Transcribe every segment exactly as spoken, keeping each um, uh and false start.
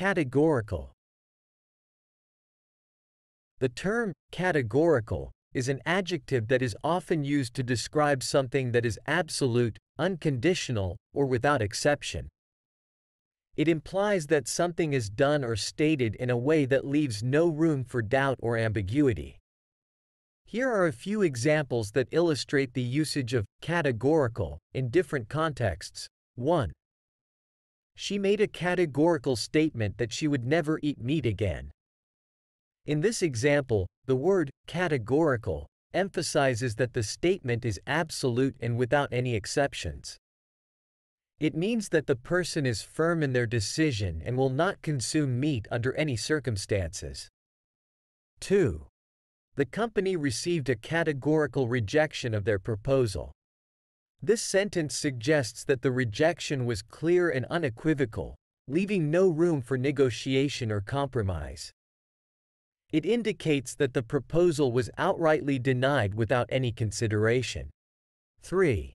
Categorical. The term, categorical, is an adjective that is often used to describe something that is absolute, unconditional, or without exception. It implies that something is done or stated in a way that leaves no room for doubt or ambiguity. Here are a few examples that illustrate the usage of categorical in different contexts. one. She made a categorical statement that she would never eat meat again. In this example, the word categorical emphasizes that the statement is absolute and without any exceptions. It means that the person is firm in their decision and will not consume meat under any circumstances. two. The company received a categorical rejection of their proposal. This sentence suggests that the rejection was clear and unequivocal, leaving no room for negotiation or compromise. It indicates that the proposal was outrightly denied without any consideration. three.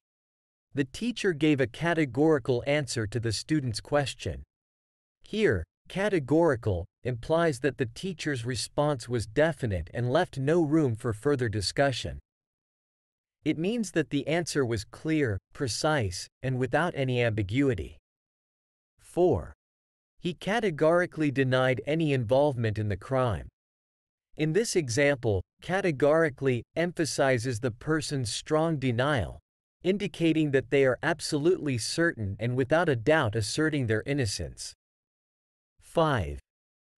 The teacher gave a categorical answer to the student's question. Here, categorical implies that the teacher's response was definite and left no room for further discussion. It means that the answer was clear, precise, and without any ambiguity. four. He categorically denied any involvement in the crime. In this example, categorically emphasizes the person's strong denial, indicating that they are absolutely certain and without a doubt asserting their innocence. five.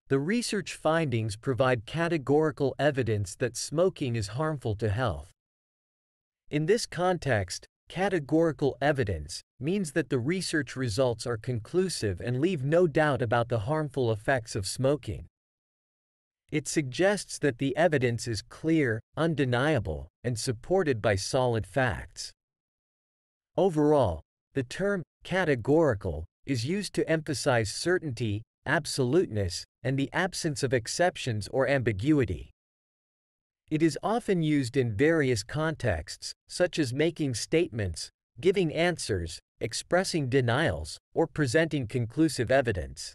The research findings provide categorical evidence that smoking is harmful to health. In this context, categorical evidence means that the research results are conclusive and leave no doubt about the harmful effects of smoking. It suggests that the evidence is clear, undeniable, and supported by solid facts. Overall, the term categorical is used to emphasize certainty, absoluteness, and the absence of exceptions or ambiguity. It is often used in various contexts, such as making statements, giving answers, expressing denials, or presenting conclusive evidence.